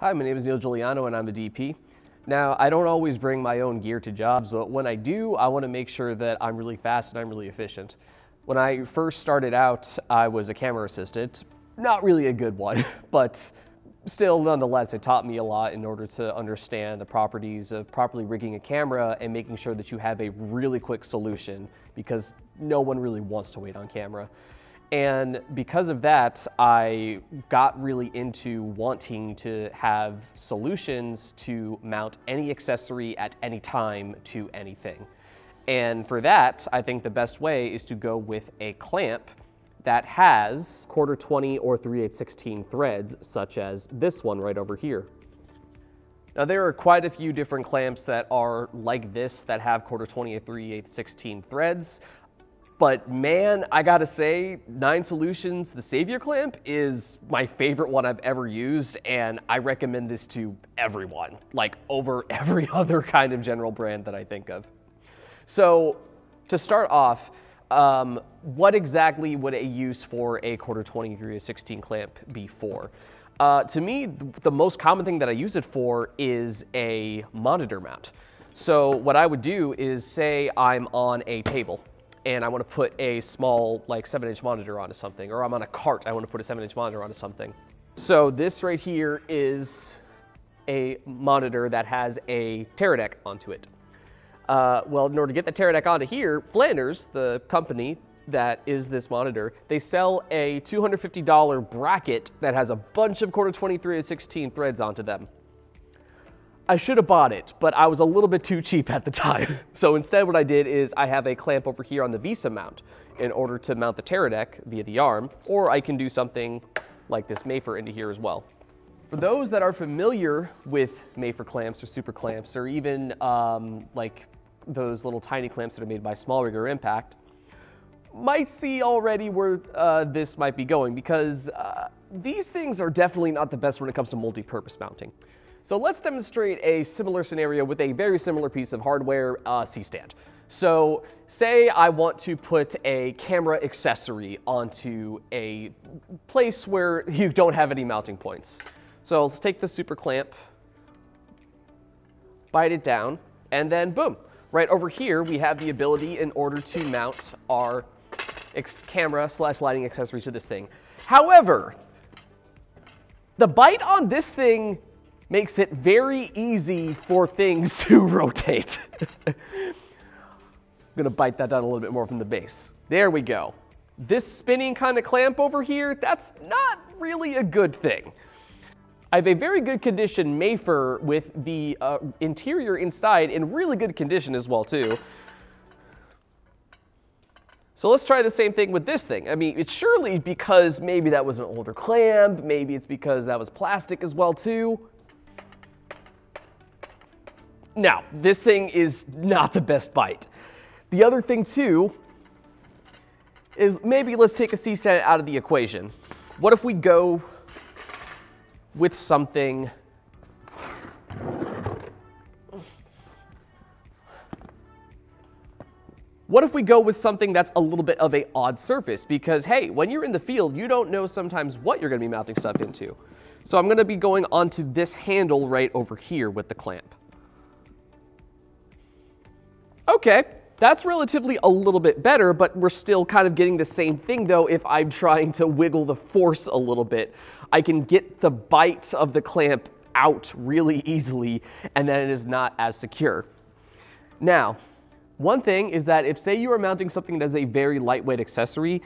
Hi, my name is Neil Giuliano and I'm a DP. Now, I don't always bring my own gear to jobs, but when I do, I want to make sure that I'm really fast and I'm really efficient. When I first started out, I was a camera assistant. Not really a good one, but still, nonetheless, it taught me a lot in order to understand the properties of properly rigging a camera and making sure that you have a really quick solution, because no one really wants to wait on camera. And because of that, I got really into wanting to have solutions to mount any accessory at any time to anything. And for that, I think the best way is to go with a clamp that has 1/4-20 or 3/8-16 threads, such as this one right over here. Now, there are quite a few different clamps that are like this that have 1/4-20 or 3/8-16 threads. But man, I gotta say, 9 Solutions, the Savior Clamp is my favorite one I've ever used, and I recommend this to everyone, like over every other kind of general brand that I think of. So to start off, what exactly would a use for a 1/4-20 3/8-16 clamp be for? To me, the most common thing that I use it for is a monitor mount. So what I would do is, say I'm on a table and I want to put a small, like 7-inch monitor onto something, or I'm on a cart, I want to put a 7-inch monitor onto something. So this right here is a monitor that has a Teradek onto it. Well, in order to get the Teradek onto here, Flanders, the company that is this monitor, they sell a $250 bracket that has a bunch of 1/4-20 3/8-16 threads onto them. I should have bought it, but I was a little bit too cheap at the time. So instead what I did is I have a clamp over here on the VESA mount in order to mount the Teradek via the arm, or I can do something like this Mafer into here as well. For those that are familiar with Mafer clamps or super clamps, or even like those little tiny clamps that are made by Small Rigor Impact, might see already where this might be going, because these things are definitely not the best when it comes to multi-purpose mounting. So let's demonstrate a similar scenario with a very similar piece of hardware, C-Stand. So say I want to put a camera accessory onto a place where you don't have any mounting points. So let's take the super clamp, bite it down, and then boom. Right over here, we have the ability in order to mount our camera/lighting accessory to this thing. However, the bite on this thing makes it very easy for things to rotate. I'm gonna bite that down a little bit more from the base. There we go. This spinning kind of clamp over here, that's not really a good thing. I have a very good condition Mafer with the interior inside in really good condition as well too. So let's try the same thing with this thing. I mean, it's surely because maybe that was an older clamp, maybe it's because that was plastic as well too. Now, this thing is not the best bite. The other thing too is, maybe let's take a C-Stand out of the equation. What if we go with something that's a little bit of an odd surface? Because hey, when you're in the field, you don't know sometimes what you're gonna be mounting stuff into. So I'm gonna be going onto this handle right over here with the clamp. Okay, that's relatively a little bit better, but we're still kind of getting the same thing though. If I'm trying to wiggle the force a little bit, I can get the bite of the clamp out really easily, and then it is not as secure. Now, one thing is that if, say, you are mounting something that is a very lightweight accessory,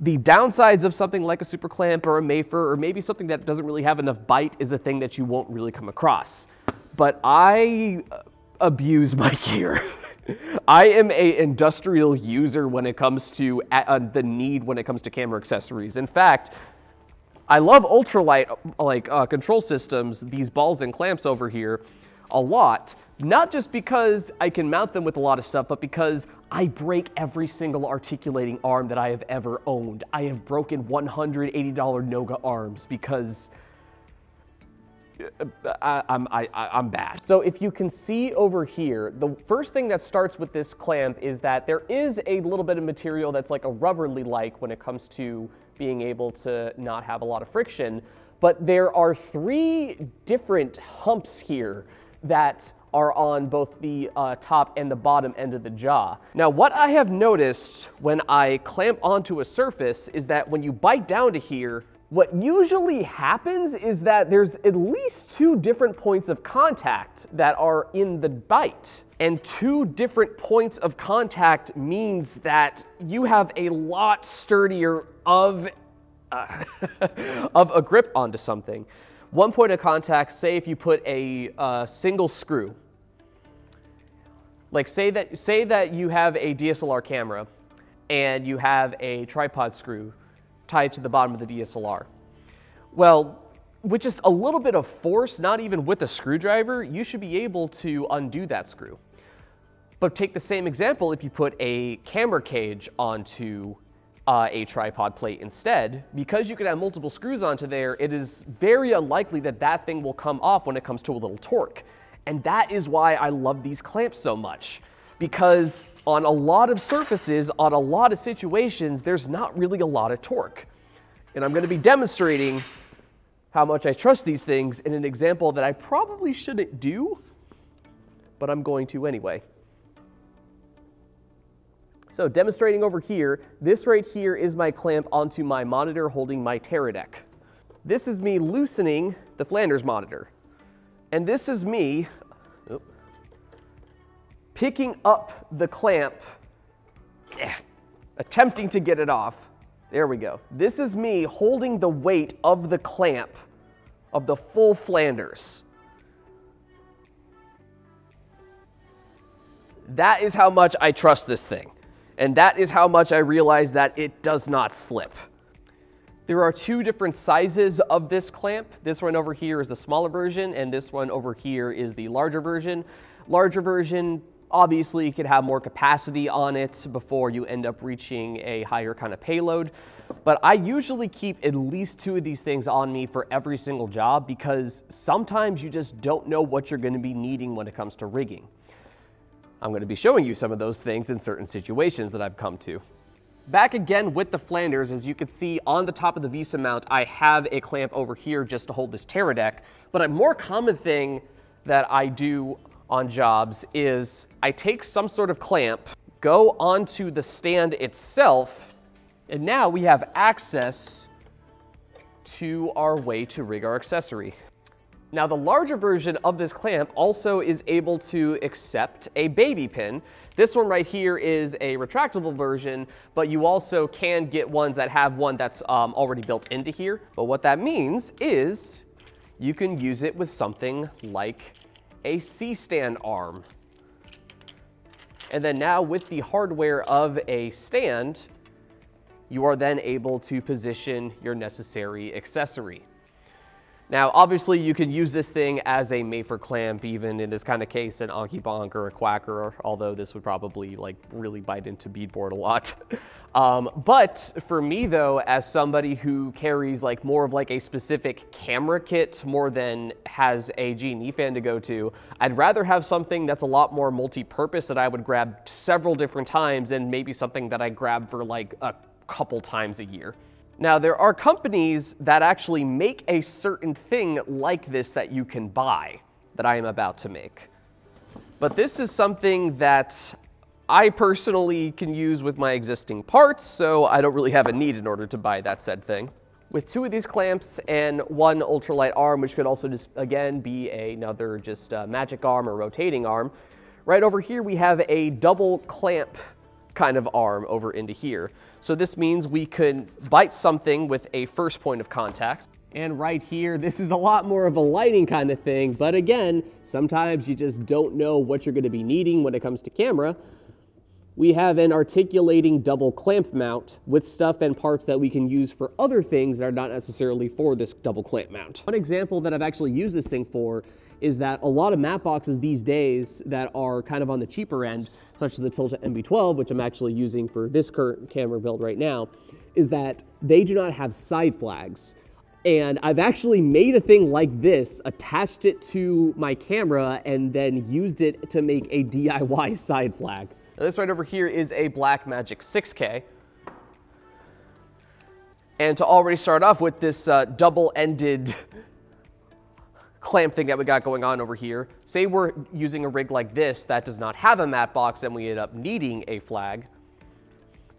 the downsides of something like a super clamp or a Mafer, or maybe something that doesn't really have enough bite, is a thing that you won't really come across. But I abuse my gear. I am an industrial user when it comes to the need when it comes to camera accessories. In fact, I love ultralight control systems, these balls and clamps over here, a lot. Not just because I can mount them with a lot of stuff, but because I break every single articulating arm that I have ever owned. I have broken $180 Noga arms because I'm bad. So if you can see over here, the first thing that starts with this clamp is that there is a little bit of material that's like a rubberly-like when it comes to being able to not have a lot of friction, but there are three different humps here that are on both the top and the bottom end of the jaw. Now, what I have noticed when I clamp onto a surface is that when you bite down to here, what usually happens is that there's at least two different points of contact that are in the bite. And two different points of contact means that you have a lot sturdier of a grip onto something. One point of contact, say if you put a single screw, like say that you have a DSLR camera and you have a tripod screw tied to the bottom of the DSLR. Well, with just a little bit of force, not even with a screwdriver, you should be able to undo that screw. But take the same example if you put a camera cage onto a tripod plate instead, because you could have multiple screws onto there, it is very unlikely that that thing will come off when it comes to a little torque. And that is why I love these clamps so much, because on a lot of surfaces, on a lot of situations, there's not really a lot of torque. And I'm going to be demonstrating how much I trust these things in an example that I probably shouldn't do, but I'm going to anyway. So demonstrating over here, this right here is my clamp onto my monitor holding my Teradek. This is me loosening the Flanders monitor. And this is me picking up the clamp, attempting to get it off. There we go. This is me holding the weight of the clamp of the full Flanders. That is how much I trust this thing. And that is how much I realize that it does not slip. There are two different sizes of this clamp. This one over here is the smaller version, and this one over here is the larger version. Larger version, obviously, you could have more capacity on it before you end up reaching a higher kind of payload. But I usually keep at least two of these things on me for every single job, because sometimes you just don't know what you're going to be needing when it comes to rigging. I'm going to be showing you some of those things in certain situations that I've come to. Back again with the Flanders, as you can see on the top of the VESA mount, I have a clamp over here just to hold this Teradek. But a more common thing that I do on jobs is I take some sort of clamp, go onto the stand itself, and now we have access to our way to rig our accessory. Now, the larger version of this clamp also is able to accept a baby pin. This one right here is a retractable version, but you also can get ones that have one that's already built into here. But what that means is you can use it with something like a C-Stand arm. And then now with the hardware of a stand, you are then able to position your necessary accessory. Now, obviously, you can use this thing as a Mafer clamp, even in this kind of case, an Onky Bonk or a Quacker, although this would probably like really bite into beadboard a lot. But for me, though, as somebody who carries like more of like a specific camera kit more than has a G&E fan to go to, I'd rather have something that's a lot more multi-purpose that I would grab several different times and maybe something that I grab for like a couple times a year. Now, there are companies that actually make a certain thing like this that you can buy that I am about to make. But this is something that I personally can use with my existing parts, so I don't really have a need in order to buy that said thing. With two of these clamps and one ultralight arm, which could also just, again, be another just magic arm or rotating arm, right over here we have a double clamp kind of arm over into here. So this means we can bite something with a first point of contact. And right here, this is a lot more of a lighting kind of thing, but again, sometimes you just don't know what you're gonna be needing when it comes to camera. We have an articulating double clamp mount with stuff and parts that we can use for other things that are not necessarily for this double clamp mount. One example that I've actually used this thing for is that a lot of mat boxes these days that are kind of on the cheaper end, such as the Tilta MB-12, which I'm actually using for this current camera build right now, is that they do not have side flags. And I've actually made a thing like this, attached it to my camera, and then used it to make a DIY side flag. Now this right over here is a Blackmagic 6K. And to already start off with this double-ended clamp thing that we got going on over here, say we're using a rig like this that does not have a mat box and we end up needing a flag,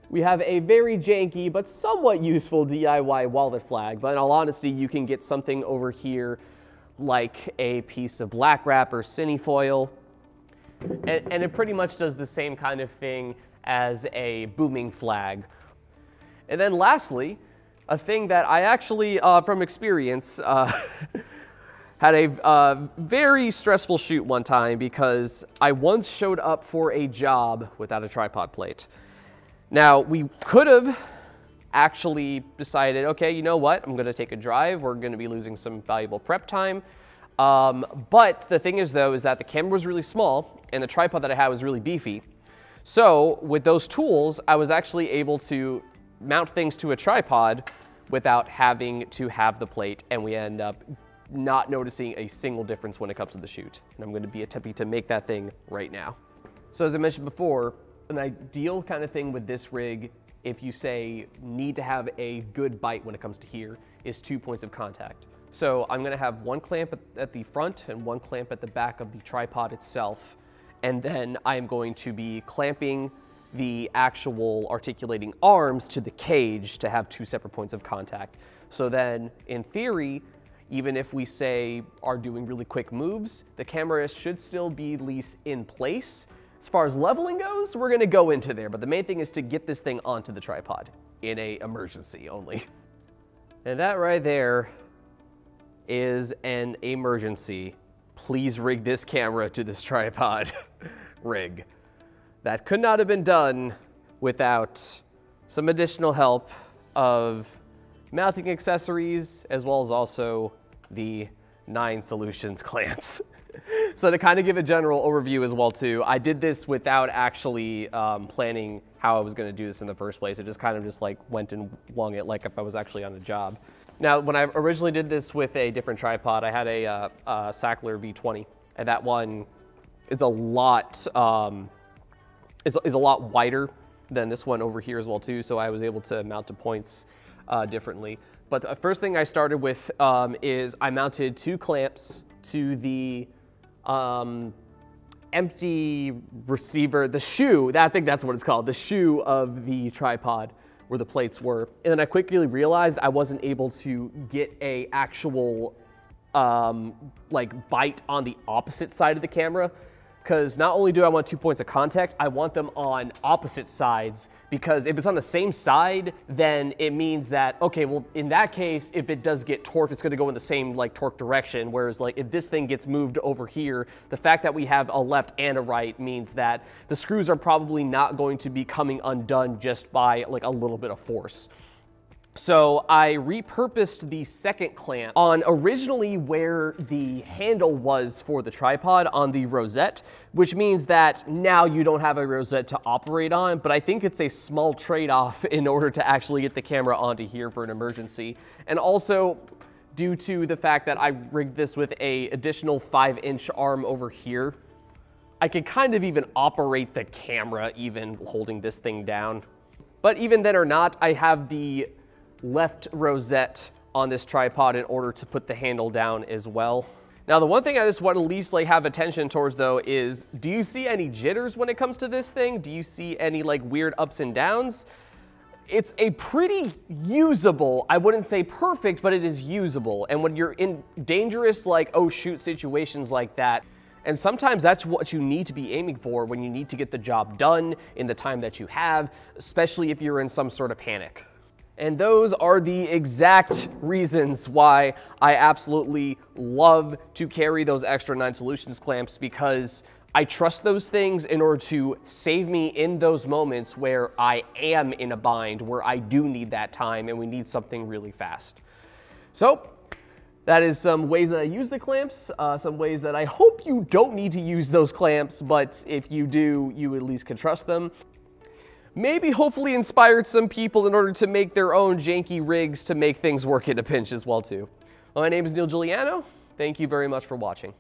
we have a very janky but somewhat useful DIY wallet flag. But in all honesty, you can get something over here like a piece of black wrap or cinefoil, and it pretty much does the same kind of thing as a booming flag. And then lastly, a thing that I actually, from experience, had a very stressful shoot one time because I once showed up for a job without a tripod plate. Now, we could have actually decided, okay, you know what, I'm gonna take a drive, we're gonna be losing some valuable prep time. But the thing is though, is that the camera was really small and the tripod that I had was really beefy. So with those tools, I was actually able to mount things to a tripod without having to have the plate, and we end up not noticing a single difference when it comes to the shoot. And I'm going to be attempting to make that thing right now. So as I mentioned before, an ideal kind of thing with this rig, if you say need to have a good bite when it comes to here, is 2 points of contact. So I'm going to have one clamp at the front and one clamp at the back of the tripod itself. And then I'm going to be clamping the actual articulating arms to the cage to have two separate points of contact. So then in theory, even if we say are doing really quick moves, the camera should still be at least in place. As far as leveling goes, we're gonna go into there, but the main thing is to get this thing onto the tripod in an emergency only. And that right there is an emergency. Please rig this camera to this tripod rig. That could not have been done without some additional help of mounting accessories, as well as also the 9 Solutions clamps. So to kind of give a general overview as well too, I did this without actually planning how I was gonna do this in the first place. It just kind of just like went and wung it like if I was actually on a job. Now, when I originally did this with a different tripod, I had a Sackler V20, and that one is a lot, is a lot wider than this one over here as well too, so I was able to mount to points differently. But the first thing I started with is I mounted two clamps to the empty receiver, the shoe, I think that's what it's called, the shoe of the tripod where the plates were. And then I quickly realized I wasn't able to get a actual like bite on the opposite side of the camera, because not only do I want 2 points of contact, I want them on opposite sides, because if it's on the same side, then it means that, okay, well, in that case, if it does get torqued, it's gonna go in the same like torque direction, whereas like if this thing gets moved over here, the fact that we have a left and a right means that the screws are probably not going to be coming undone just by like a little bit of force. So I repurposed the second clamp on originally where the handle was for the tripod on the rosette, which means that now you don't have a rosette to operate on, but I think it's a small trade-off in order to actually get the camera onto here for an emergency. And also due to the fact that I rigged this with an additional 5-inch arm over here, I could kind of even operate the camera even holding this thing down. But even then or not, I have the left rosette on this tripod in order to put the handle down as well. Now, the one thing I just want to at least like have attention towards though is, do you see any jitters when it comes to this thing? Do you see any like weird ups and downs? It's a pretty usable, I wouldn't say perfect, but it is usable. And when you're in dangerous like, oh shoot, situations like that, and sometimes that's what you need to be aiming for when you need to get the job done in the time that you have, especially if you're in some sort of panic. And those are the exact reasons why I absolutely love to carry those extra 9 Solutions clamps, because I trust those things in order to save me in those moments where I am in a bind, where I do need that time and we need something really fast. So that is some ways that I use the clamps, some ways that I hope you don't need to use those clamps, but if you do, you at least can trust them. Maybe hopefully inspired some people in order to make their own janky rigs to make things work in a pinch as well too. Well, my name is Neil Giuliano. Thank you very much for watching.